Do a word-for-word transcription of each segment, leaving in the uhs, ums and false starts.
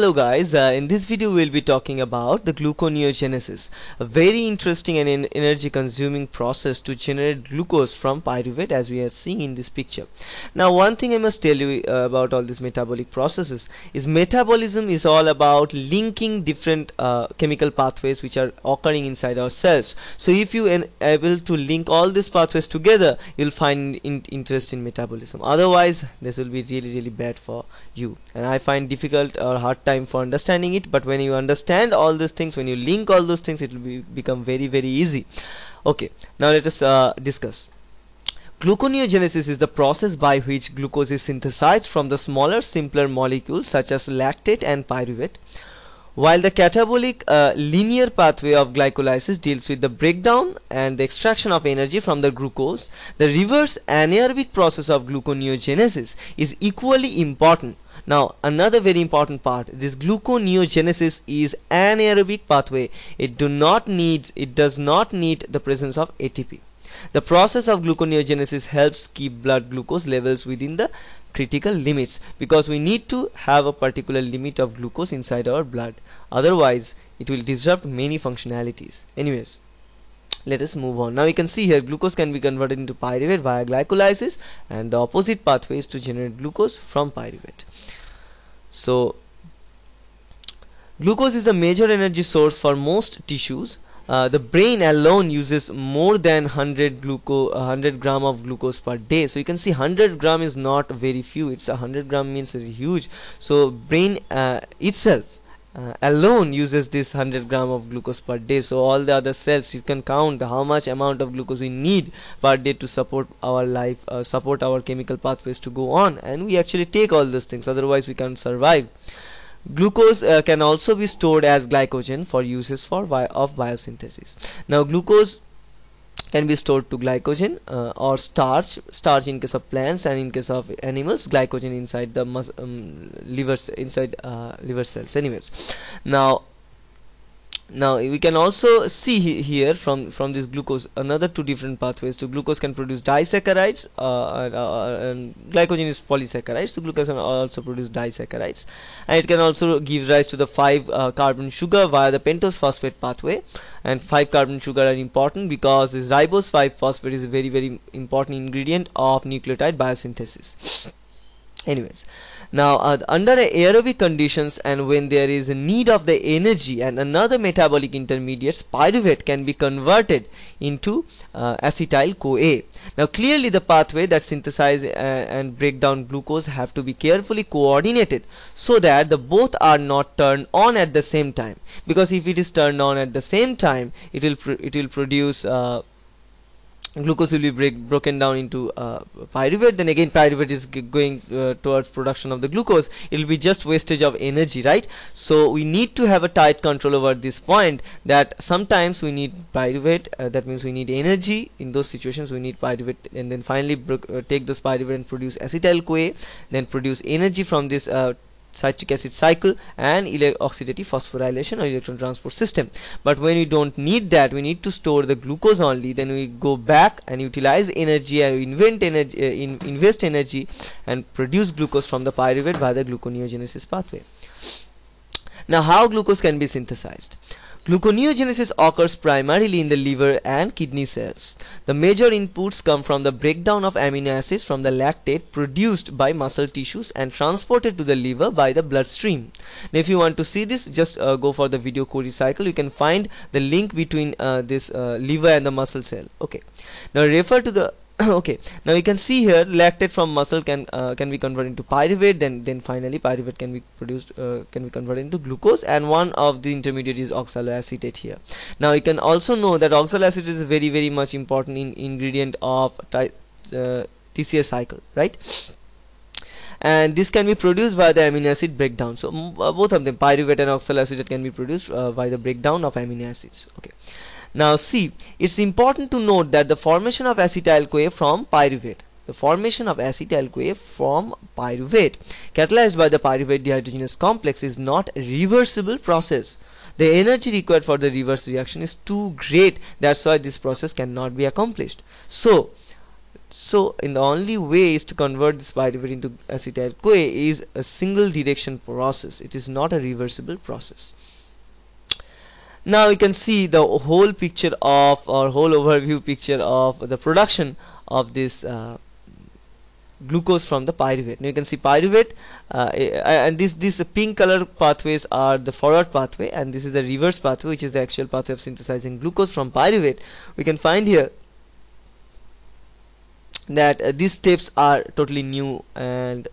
Hello guys, uh, in this video we'll be talking about the gluconeogenesis, a very interesting and in energy consuming process to generate glucose from pyruvate, as we are seeing in this picture. Now one thing I must tell you uh, about all these metabolic processes is metabolism is all about linking different uh, chemical pathways which are occurring inside our cells. So if you are able to link all these pathways together, you'll find in interest in metabolism. Otherwise this will be really really bad for you, and I find difficult or hard time for understanding it. But when you understand all these things, when you link all those things, it will be, become very very easy. Okay, now let us uh, discuss. Gluconeogenesis is the process by which glucose is synthesized from the smaller, simpler molecules such as lactate and pyruvate, while the catabolic uh, linear pathway of glycolysis deals with the breakdown and the extraction of energy from the glucose. The reverse anaerobic process of gluconeogenesis is equally important. Now another very important part, this gluconeogenesis is anaerobic pathway. It do not need it does not need the presence of A T P. The process of gluconeogenesis helps keep blood glucose levels within the critical limits, because we need to have a particular limit of glucose inside our blood, otherwise it will disrupt many functionalities. Anyways, let us move on. Now you can see here glucose can be converted into pyruvate via glycolysis, and the opposite pathway is to generate glucose from pyruvate. So glucose is the major energy source for most tissues. Uh, the brain alone uses more than one hundred, gluco one hundred gram of glucose per day. So you can see one hundred gram is not very few. It's one hundred gram means it's huge. So brain uh, itself Uh, alone uses this one hundred gram of glucose per day. So all the other cells, you can count how much amount of glucose we need per day to support our life, uh, support our chemical pathways to go on, and we actually take all those things, otherwise we can't survive. Glucose uh, can also be stored as glycogen for uses for bi of biosynthesis. Now glucose can be stored to glycogen uh, or starch, starch in case of plants, and in case of animals, glycogen inside the mus um, liver, inside uh, liver cells. Anyways, now now we can also see he here from from this glucose another two different pathways. So glucose can produce disaccharides, uh, and, uh, and glycogen is polysaccharides, so glucose can also produce disaccharides, and it can also give rise to the five uh, carbon sugar via the pentose phosphate pathway. And five carbon sugar are important because this ribose five phosphate is a very very important ingredient of nucleotide biosynthesis. Anyways, now uh, under aerobic conditions and when there is a need of the energy and another metabolic intermediates, pyruvate can be converted into uh, acetyl-CoA. Now clearly the pathway that synthesize uh, and break down glucose have to be carefully coordinated so that the both are not turned on at the same time, because if it is turned on at the same time, it will pr it will produce uh, glucose will be break, broken down into uh, pyruvate. Then again pyruvate is g going uh, towards production of the glucose. It will be just wastage of energy, right? So we need to have a tight control over this point, that sometimes we need pyruvate, uh, that means we need energy. In those situations we need pyruvate, and then finally brook, uh, take those pyruvate and produce acetyl-CoA, then produce energy from this uh, citric acid cycle and oxidative phosphorylation or electron transport system. But when we don't need that, we need to store the glucose only, then we go back and utilize energy and invent energy, uh, in, invest energy and produce glucose from the pyruvate via the gluconeogenesis pathway. Now how glucose can be synthesized? Gluconeogenesis occurs primarily in the liver and kidney cells. The major inputs come from the breakdown of amino acids from the lactate produced by muscle tissues and transported to the liver by the bloodstream. Now if you want to see this, just uh, go for the video Cori cycle. You can find the link between uh, this uh, liver and the muscle cell. Okay, now refer to the okay, now you can see here lactate from muscle can uh, can be converted into pyruvate, then then finally pyruvate can be produced uh, can be converted into glucose, and one of the intermediate is oxaloacetate here. Now you can also know that oxaloacetate is very very much important in ingredient of uh, T C A cycle, right? And this can be produced by the amino acid breakdown. So uh, both of them, pyruvate and oxaloacetate, can be produced uh, by the breakdown of amino acids. Okay, now see, it's important to note that the formation of acetyl-CoA from pyruvate, the formation of acetyl-CoA from pyruvate catalyzed by the pyruvate dehydrogenase complex is not a reversible process. The energy required for the reverse reaction is too great. That's why this process cannot be accomplished. So So in the only way is to convert this pyruvate into acetyl-CoA is a single direction process. It is not a reversible process. Now you can see the whole picture of or whole overview picture of the production of this uh, glucose from the pyruvate. Now you can see pyruvate uh, and this this pink color pathways are the forward pathway, and this is the reverse pathway, which is the actual pathway of synthesizing glucose from pyruvate. We can find here that uh, these steps are totally new and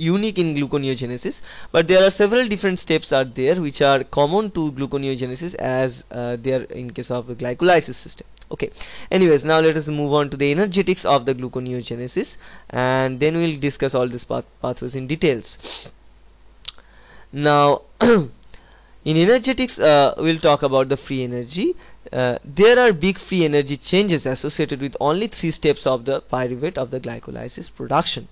unique in gluconeogenesis, but there are several different steps are there which are common to gluconeogenesis as uh, they are in case of the glycolysis system. Okay, anyways, now let us move on to the energetics of the gluconeogenesis, and then we'll discuss all these path pathways in details. Now in energetics uh, we'll talk about the free energy. Uh, there are big free energy changes associated with only three steps of the pyruvate of the glycolysis production.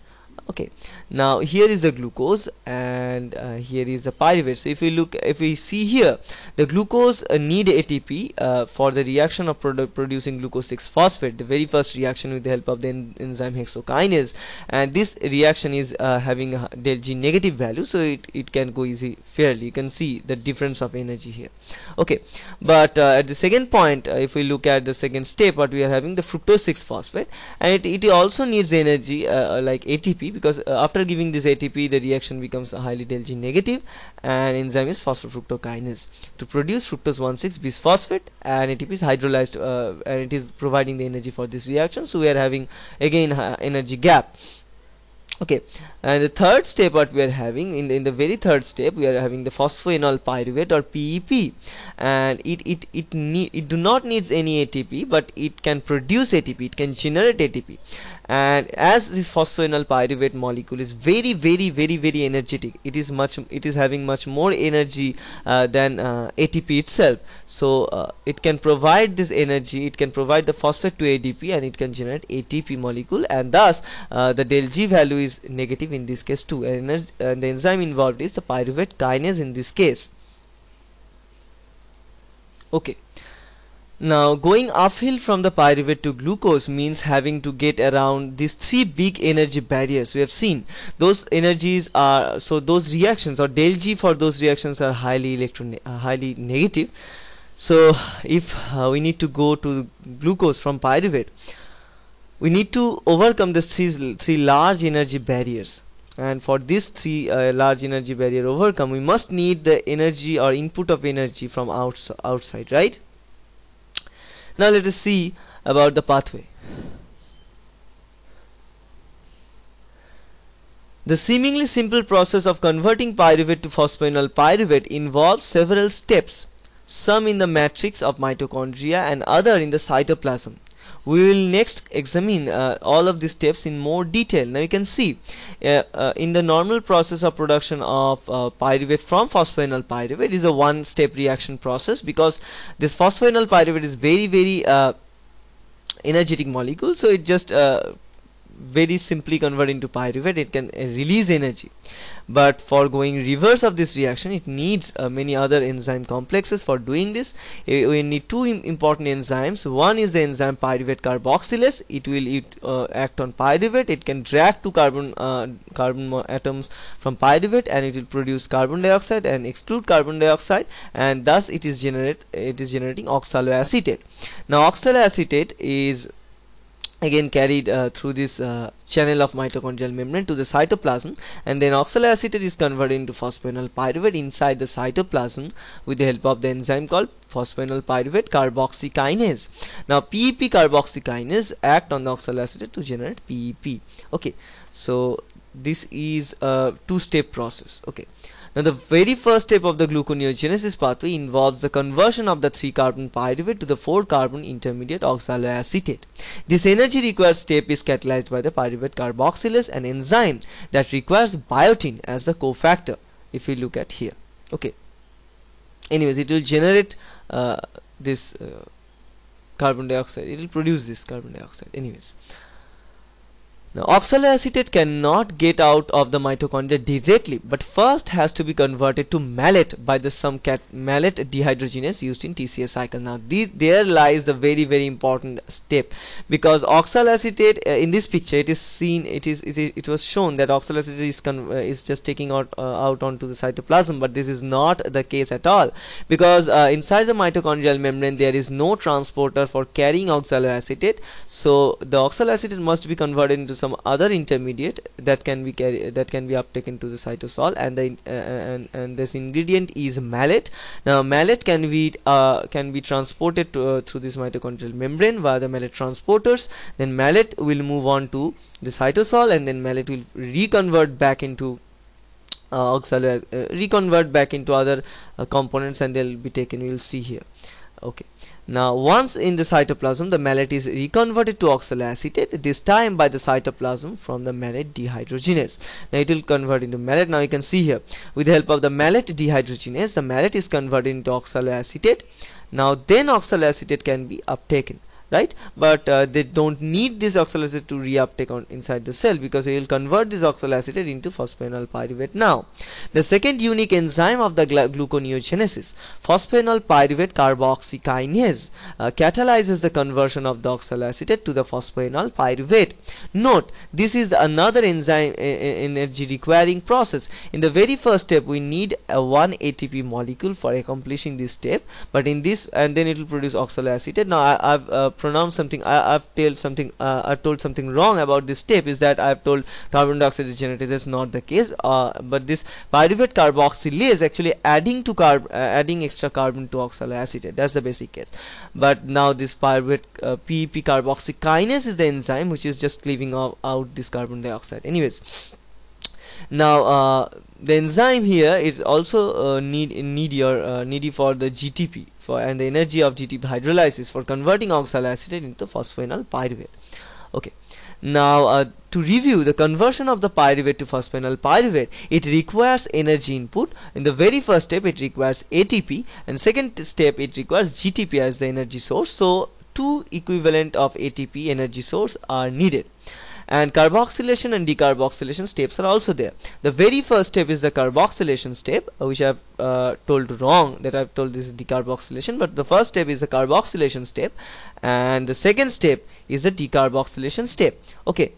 Okay, now here is the glucose and uh, here is the pyruvate. So if we look, if we see here, the glucose uh, need A T P uh, for the reaction of produ producing glucose six phosphate, the very first reaction with the help of the en enzyme hexokinase, and this reaction is uh, having a del G negative value, so it, it can go easy fairly. You can see the difference of energy here. Okay, but uh, at the second point, uh, if we look at the second step, what we are having the fructose six phosphate, and it, it also needs energy uh, like A T P, because uh, after giving this A T P the reaction becomes highly del G negative, and enzyme is phosphofructokinase to produce fructose one six bisphosphate, and A T P is hydrolyzed uh, and it is providing the energy for this reaction, so we are having again uh, energy gap. Okay, and the third step what we are having in the, in the very third step we are having the phosphoenol pyruvate or P E P, and it it it need it do not needs any A T P, but it can produce A T P, it can generate A T P, and as this phosphoenol pyruvate molecule is very very very very energetic, it is much it is having much more energy uh, than uh, A T P itself, so uh, it can provide this energy, it can provide the phosphate to A D P, and it can generate A T P molecule, and thus uh, the del G value is is negative in this case too, and uh, the enzyme involved is the pyruvate kinase in this case. Okay, now going uphill from the pyruvate to glucose means having to get around these three big energy barriers we have seen. Those energies are, so those reactions or del G for those reactions are highly electron uh, highly negative. So if uh, we need to go to glucose from pyruvate, we need to overcome the three, three large energy barriers, and for this three uh, large energy barrier overcome, we must need the energy or input of energy from outs outside, right? Now let us see about the pathway. The seemingly simple process of converting pyruvate to phosphoenol pyruvate involves several steps, some in the matrix of mitochondria and other in the cytoplasm. We will next examine uh, all of these steps in more detail. Now you can see uh, uh, in the normal process of production of uh, pyruvate from phosphoenol pyruvate is a one step reaction process, because this phosphoenol pyruvate is very very uh, energetic molecule, so it just uh, very simply convert into pyruvate, it can uh, release energy. But for going reverse of this reaction, it needs uh, many other enzyme complexes. For doing this, uh, we need two im important enzymes. One is the enzyme pyruvate carboxylase. It will it, uh, act on pyruvate, it can drag two carbon uh, carbon atoms from pyruvate, and it will produce carbon dioxide and exclude carbon dioxide, and thus it is generate it is generating oxaloacetate. Now oxaloacetate is again carried uh, through this uh, channel of mitochondrial membrane to the cytoplasm, and then oxaloacetate is converted into phosphoenol pyruvate inside the cytoplasm with the help of the enzyme called phosphoenol pyruvate carboxykinase. Now P E P carboxykinase act on the oxaloacetate to generate P E P. Okay, so this is a two-step process. Okay, now the very first step of the gluconeogenesis pathway involves the conversion of the three carbon pyruvate to the four carbon intermediate oxaloacetate. This energy required step is catalyzed by the pyruvate carboxylase, an enzyme that requires biotin as the cofactor if we look at here. Okay, anyways, it will generate uh, this uh, carbon dioxide, it will produce this carbon dioxide. Anyways, Now, oxaloacetate cannot get out of the mitochondria directly, but first has to be converted to malate by the some cat malate dehydrogenase used in T C A cycle. Now, these, there lies the very very important step, because oxaloacetate uh, in this picture it is seen it is it, it was shown that oxaloacetate is con uh, is just taking out uh, out onto the cytoplasm, but this is not the case at all, because uh, inside the mitochondrial membrane there is no transporter for carrying oxaloacetate, so the oxaloacetate must be converted into some Some other intermediate that can be carry, that can be uptaken to the cytosol, and the uh, and, and this ingredient is malate. Now malate can be uh, can be transported to, uh, through this mitochondrial membrane via the malate transporters. Then malate will move on to the cytosol, and then malate will reconvert back into uh, oxalo uh, reconvert back into other uh, components, and they'll be taken. You'll see here. Okay. Now, once in the cytoplasm, the malate is reconverted to oxaloacetate, this time by the cytoplasm from the malate dehydrogenase. Now, it will convert into malate. Now, you can see here, with the help of the malate dehydrogenase, the malate is converted into oxaloacetate. Now, then oxaloacetate can be uptaken, right? But uh, they don't need this oxaloacetate to reuptake on inside the cell, because they will convert this oxaloacetate into phosphenolpyruvate. Now, the second unique enzyme of the gluconeogenesis, phosphenolpyruvate carboxykinase, uh, catalyzes the conversion of the oxaloacetate to the phosphenolpyruvate. Note, this is another enzyme energy requiring process. In the very first step, we need a one A T P molecule for accomplishing this step, but in this, and then it will produce oxaloacetate. Now, I, I've uh, pronounce something I, I've told something uh, I've told something wrong about this step, is that I've told carbon dioxide regenerated. That's not the case, uh, but this pyruvate carboxylase actually adding to carb uh, adding extra carbon to oxaloacetate. That's the basic case. But now this pyruvate uh, P E P carboxykinase is the enzyme which is just cleaving off, out this carbon dioxide. Anyways, now uh, the enzyme here is also uh, need needier uh, needy for the G T P for and the energy of G T P hydrolysis for converting oxaloacetate into phosphenolpyruvate. Okay. Now, uh, to review the conversion of the pyruvate to phosphenolpyruvate, it requires energy input. In the very first step, it requires A T P, and second step, it requires G T P as the energy source. So, two equivalent of A T P energy source are needed. And carboxylation and decarboxylation steps are also there. The very first step is the carboxylation step, which I've uh, told wrong, that I've told this is decarboxylation, but the first step is the carboxylation step, and the second step is the decarboxylation step. Okay.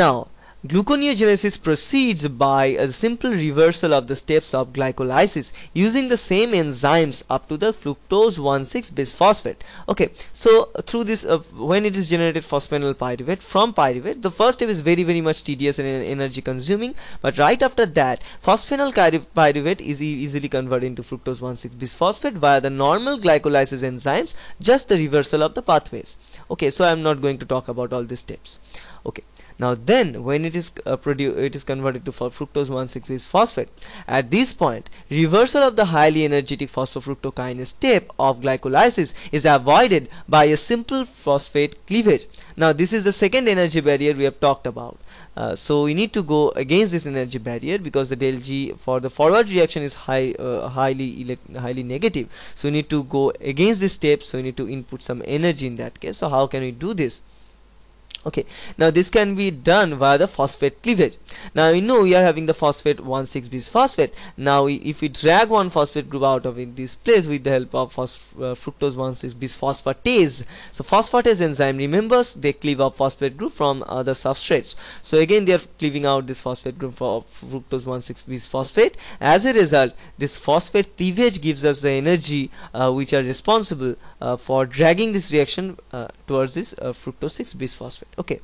Now, gluconeogenesis proceeds by a simple reversal of the steps of glycolysis using the same enzymes up to the fructose one six bisphosphate. Okay, so through this, uh, when it is generated phosphenolpyruvate from pyruvate, the first step is very very much tedious and energy consuming, but right after that, phosphenolpyruvate is e easily converted into fructose one six bisphosphate via the normal glycolysis enzymes, just the reversal of the pathways. Okay, so I am not going to talk about all these steps. Okay. Now then, when it is uh, produced, it is converted to fructose one six bisphosphate. At this point, reversal of the highly energetic phosphofructokinase step of glycolysis is avoided by a simple phosphate cleavage. Now, this is the second energy barrier we have talked about. Uh, so we need to go against this energy barrier, because the del G for the forward reaction is high, uh, highly highly negative. So we need to go against this step. So we need to input some energy in that case. So how can we do this? Okay, now this can be done via the phosphate cleavage. Now we know we are having the phosphate one six bisphosphate. Now we, if we drag one phosphate group out of in this place with the help of phos uh, fructose one six bisphosphatase, so phosphatase enzyme, remembers, they cleave up phosphate group from other substrates. So again they are cleaving out this phosphate group for fructose one six bisphosphate. As a result, this phosphate cleavage gives us the energy uh, which are responsible uh, for dragging this reaction uh, towards this uh, fructose six bisphosphate. Okay.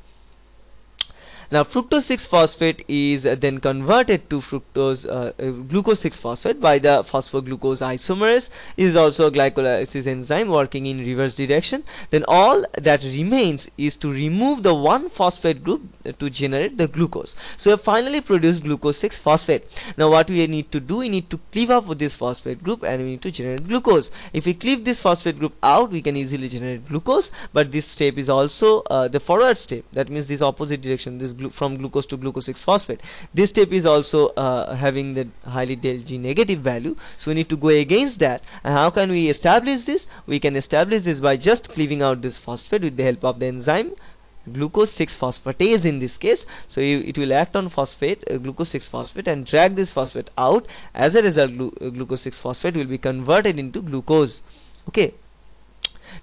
Now, fructose six phosphate is uh, then converted to fructose uh, uh, glucose six phosphate by the phosphoglucose isomerase. It is also a glycolysis enzyme working in reverse direction. Then all that remains is to remove the one phosphate group to generate the glucose. So we finally produce glucose six phosphate. Now what we need to do, we need to cleave up with this phosphate group and we need to generate glucose. If we cleave this phosphate group out, we can easily generate glucose, but this step is also uh, the forward step. That means this opposite direction, this Glu from glucose to glucose six phosphate. This step is also uh, having the highly del G negative value, so we need to go against that. And how can we establish this? We can establish this by just cleaving out this phosphate with the help of the enzyme glucose six phosphatase in this case. So you, it will act on phosphate, uh, glucose six phosphate, and drag this phosphate out. As a result, glu uh, glucose six phosphate will be converted into glucose. Okay.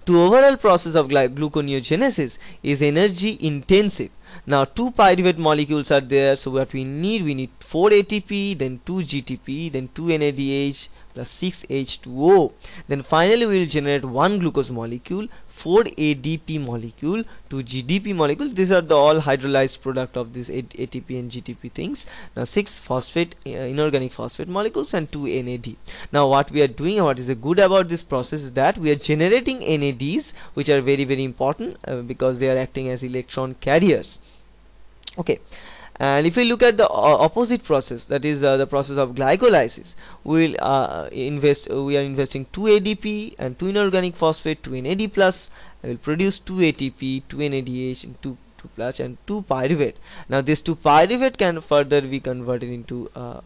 To overall process of gluconeogenesis is energy intensive. Now two pyruvate molecules are there, so what we need, we need four A T P, then two G T P, then two N A D H plus six H two O. Then finally we will generate one glucose molecule, four A D P molecule, two G D P molecule. These are the all hydrolyzed product of this A T P and G T P things. Now six phosphate uh, inorganic phosphate molecules and two N A D. Now what we are doing, what is good about this process is that we are generating N A Ds, which are very very important uh, because they are acting as electron carriers. Okay. And if we look at the uh, opposite process, that is uh, the process of glycolysis, we'll uh, invest. Uh, we are investing two A D P and two inorganic phosphate, two N A D plus. I will produce two A T P, two N A D H, and two plus and two pyruvate. Now, this two pyruvate can further be converted into uh,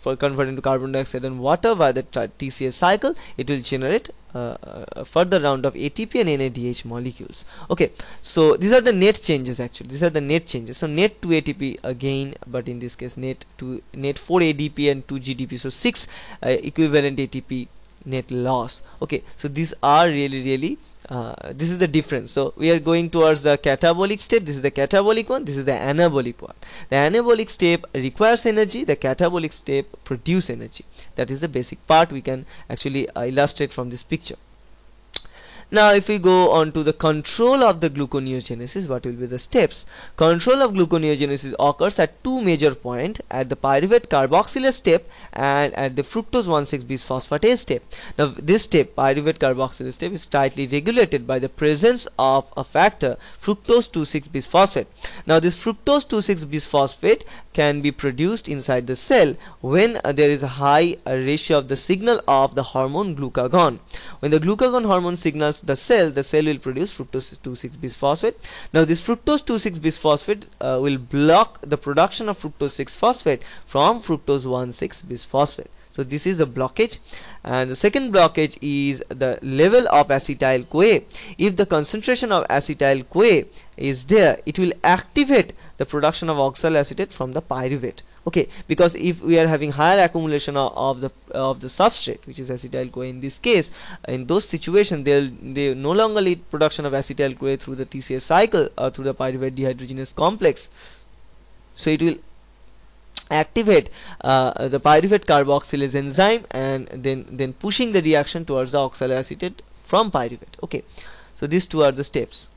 for converted into carbon dioxide and water via the T C A cycle. It will generate Uh, a further round of A T P and N A D H molecules. Okay, so these are the net changes. Actually, these are the net changes. So net two A T P again, but in this case net two, net four A D P and two G D P. So six uh, equivalent A T P net loss. Okay, so these are really really. Uh, this is the difference. So we are going towards the catabolic step. This is the catabolic one, this is the anabolic one. The anabolic step requires energy, the catabolic step produces energy. That is the basic part we can actually uh, illustrate from this picture. Now if we go on to the control of the gluconeogenesis, what will be the steps? Control of gluconeogenesis occurs at two major points, at the pyruvate carboxylase step and at the fructose one six bis phosphatase step. Now this step, pyruvate carboxylase step, is tightly regulated by the presence of a factor, fructose two six bis phosphate. Now this fructose two six bis phosphate can be produced inside the cell when uh, there is a high uh, ratio of the signal of the hormone glucagon. When the glucagon hormone signals the cell, the cell will produce fructose two six bis phosphate. Now this fructose two six bis phosphate uh, will block the production of fructose six phosphate from fructose one six bis phosphate. So this is a blockage. And the second blockage is the level of acetyl-CoA. If the concentration of acetyl-CoA is there, it will activate the production of oxaloacetate from the pyruvate. Okay, because if we are having higher accumulation of, of the of the substrate, which is acetyl-CoA in this case, in those situations they'll they no longer lead production of acetyl-CoA through the T C A cycle or through the pyruvate dehydrogenase complex. So it will activate uh, the pyruvate carboxylase enzyme and then then pushing the reaction towards the oxaloacetate from pyruvate. Okay, so these two are the steps.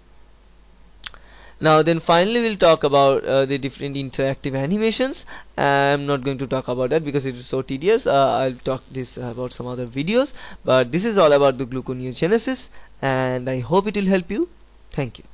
Now then finally we'll talk about uh, the different interactive animations. I'm not going to talk about that because it is so tedious. uh, I'll talk this about some other videos, but this is all about the gluconeogenesis and I hope it will help you. Thank you.